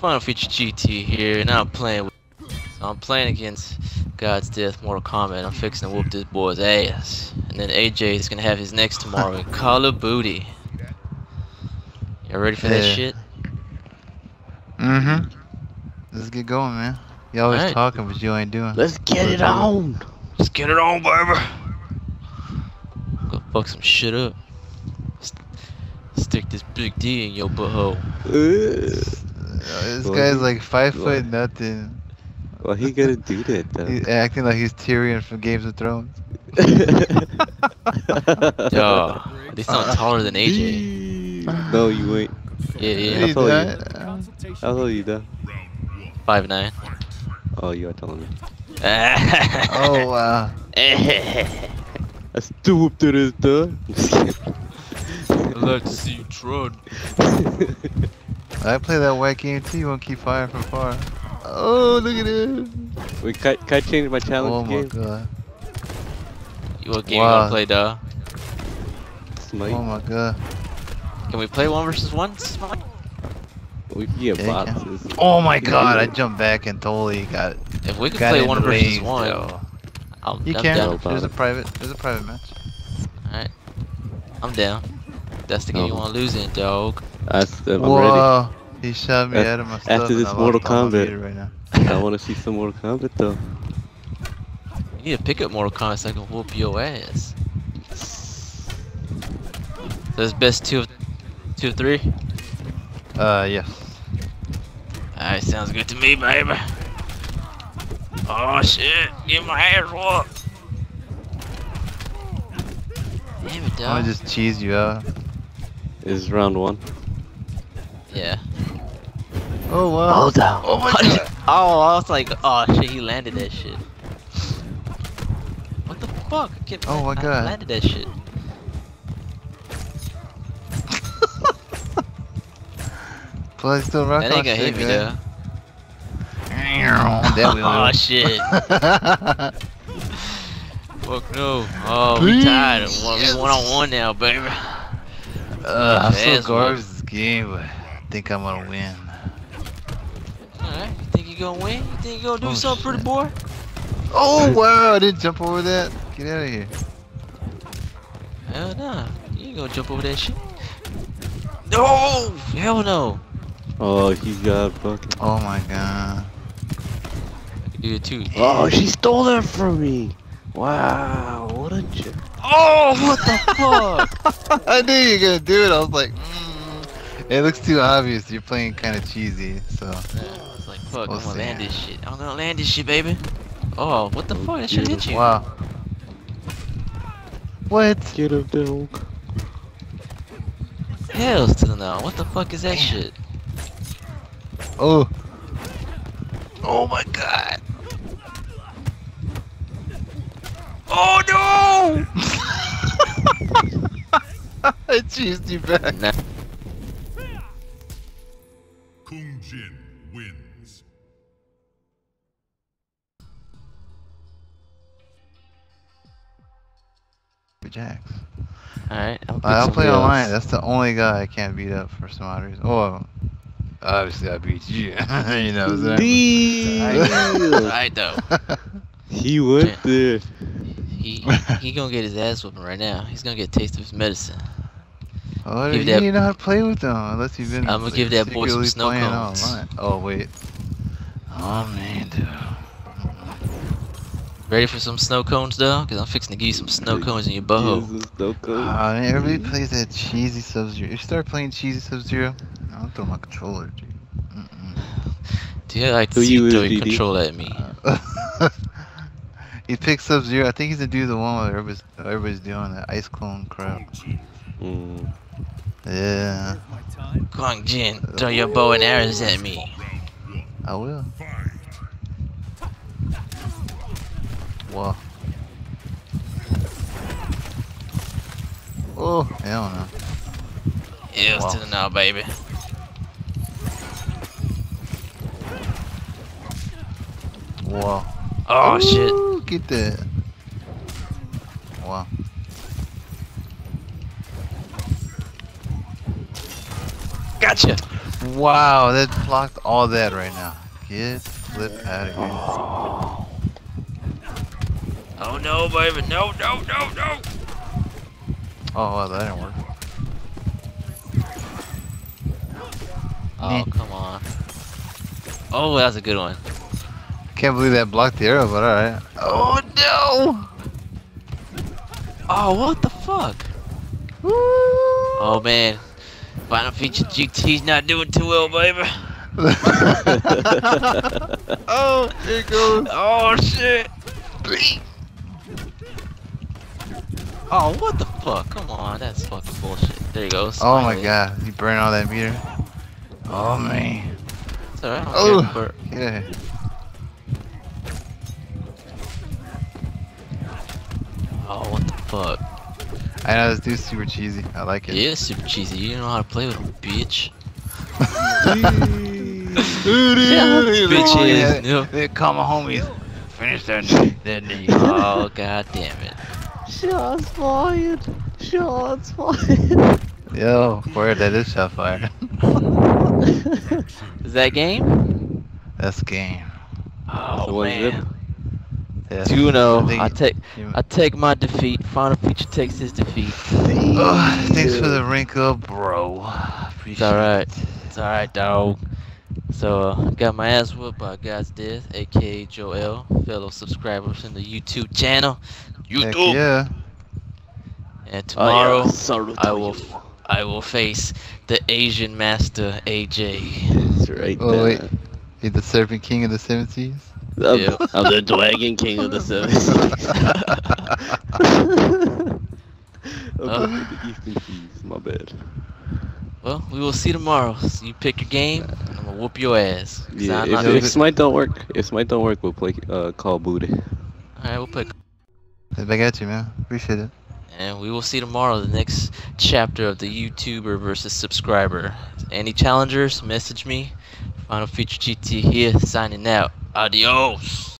Final Feature GT here, and I'm playing against God's Death Mortal Kombat. I'm fixing to whoop this boy's ass. And then AJ is gonna have his next tomorrow in Call of Booty. Y'all ready for that shit? Mm-hmm. Let's get going, man. You always talking, but you ain't doing. Let's get it on. Let's get it on, baby. Go fuck some shit up. Stick this big D in your butthole. This guy's like 5 foot nothing. Well, he gonna do that though. He's acting like he's Tyrion from Games of Thrones. Yo, he's not taller than AJ. No, you ain't. Yeah. How tall are you? How tall are you though? 5'9". Oh, you are telling me. Oh wow. That's too whoop to this though. I'd like to see you trod. I play that white game too, you won't keep firing from far. Oh, look at him! Wait, can I change my challenge game? Oh my god. What game you wanna play, duh? Smite. Oh my god. Can we play 1v1? Smite? We can get boxes. Oh my god, I jumped back and totally got it. If we could play 1v1, you can. There's a private match. Alright. I'm down. That's the game you want to lose in, dog. I'm ready. He shot me out of my stuff. After this Mortal Kombat, right now. I want to see some Mortal Kombat though. You need to pick up Mortal Kombat so I can whoop your ass. So it's best two of three. Yes. All right, sounds good to me, baby. Oh shit! Get my ass whooped. Damn it, dog. I'm gonna just cheese you out. Is round one? Yeah. Oh wow. Hold down. Oh my god. Oh, I was like, oh shit, he landed that shit. What the fuck? Oh my god. Landed that shit. Play still rock. That ain't gonna hit me though. Oh shit. Fuck no. Oh, we tied. We 1-on-1 now, baby. I'm so garbage this game, but I think I'm gonna win. Alright, you think you're gonna win? You think you're gonna do something, pretty boy? Oh wow, I didn't jump over that. Get out of here. Hell nah, you ain't gonna jump over that shit. No! Hell no! Oh, he got fucking. Oh my god. I can do it too. Oh, she stole that from me! Wow, what a joke. Oh, what the fuck? I knew you were gonna do it. I was like, it looks too obvious. You're playing kind of cheesy, so. I was like, fuck, I'm gonna land this shit. I'm gonna land this shit, baby. Oh, what the fuck? That shit hit you. Wow. What? Get up, dog. Hell still no. What the fuck is that shit? Oh. Oh my god. Oh no! I cheesed you back. Nah. Kung Jin wins. Jacks. Alright, I'll play online. That's the only guy I can't beat up for some odd reason. Oh, obviously I beat you. You know what I know. He went there. He gonna get his ass whooping right now. He's gonna get a taste of his medicine. Oh, you didn't know how to play with them unless you've been. I'm gonna give that boy some snow cones. Oh wait. Oh man, dude. Ready for some snow cones though? Cause I'm fixing to give you some snow cones in your butthole. Ah, man, everybody plays that cheesy Sub-Zero. You start playing cheesy Sub-Zero, I'll throw my controller, dude. Dude, I like to see you throwing control at me. He picked Sub-Zero. I think he's the dude, the one where everybody's doing that ice clone crap. Mm. Yeah. Kung Jin, throw your bow and arrows at me. I will. Whoa. Oh, hell no. Ew, still no, baby. Whoa. Oh shit! Look at that! Wow! Gotcha! Wow, that blocked all that right now. Get flip out of here. Oh no, baby. No, no, no, no. Oh, well, that didn't work. Oh, come on. Oh, that was a good one. Can't believe that blocked the arrow, but alright. Oh, no! Oh, what the fuck? Woo! Oh, man. Final Feature GT's not doing too well, baby. Oh, there it goes. Oh, shit. Oh, what the fuck? Come on, that's fucking bullshit. There you go. Smiley. Oh, my God. You burned all that meter. Oh, man. It's alright. Oh, yeah. Oh, what the fuck? I know, this dude's super cheesy. I like it. Yeah, super cheesy. You don't know how to play with him, bitch. Bitches. They call my homies. Finish their knee. Oh, god damn it. Shots fired. Shots fired. Yo, where that is shot fired. Is that game? That's game. Oh, so man. Yeah. 2-0. I take my defeat. Final Feature takes his defeat. Oh, thanks for the wrinkle, bro. Appreciate it. Alright. It's alright, dog. So, got my ass whooped by God's Death, aka Joe L, fellow subscribers in the YouTube channel. YouTube. Yeah. And tomorrow I will face the Asian Master AJ. That's right. Oh, wait. He's the Serpent King of the 70s. Yeah. I'm the Dragon King of the service. My bad. Well, we will see tomorrow. So you pick your game, and I'm gonna whoop your ass. Yeah, if Smite don't work, we'll play Call of Booty. Alright, we'll play. Back at you, man. Appreciate it. And we will see tomorrow the next chapter of the YouTuber versus subscriber. Any challengers, message me. Final Feature GT here, signing out. Adios!